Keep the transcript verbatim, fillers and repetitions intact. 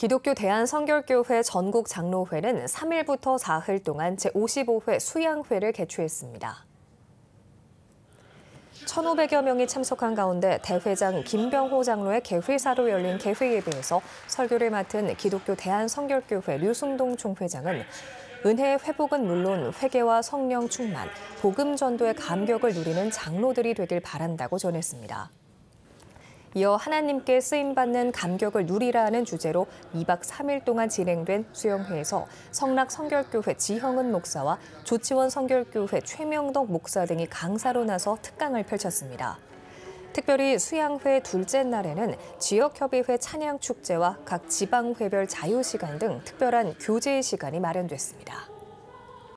기독교 대한성결교회 전국 장로회는 삼 일부터 사흘 동안 제오십오 회 수양회를 개최했습니다. 천오백여 명이 참석한 가운데 대회장 김병호 장로의 개회사로 열린 개회예배에서 설교를 맡은 기독교 대한성결교회 류승동 총회장은 은혜의 회복은 물론 회개와 성령 충만, 복음 전도의 감격을 누리는 장로들이 되길 바란다고 전했습니다. 이어 하나님께 쓰임받는 감격을 누리라는 주제로 이 박 삼 일 동안 진행된 수영회에서 성락 성결교회 지형은 목사와 조치원 성결교회 최명덕 목사 등이 강사로 나서 특강을 펼쳤습니다. 특별히 수양회 둘째 날에는 지역협의회 찬양축제와 각 지방회별 자유시간 등 특별한 교제 시간이 마련됐습니다.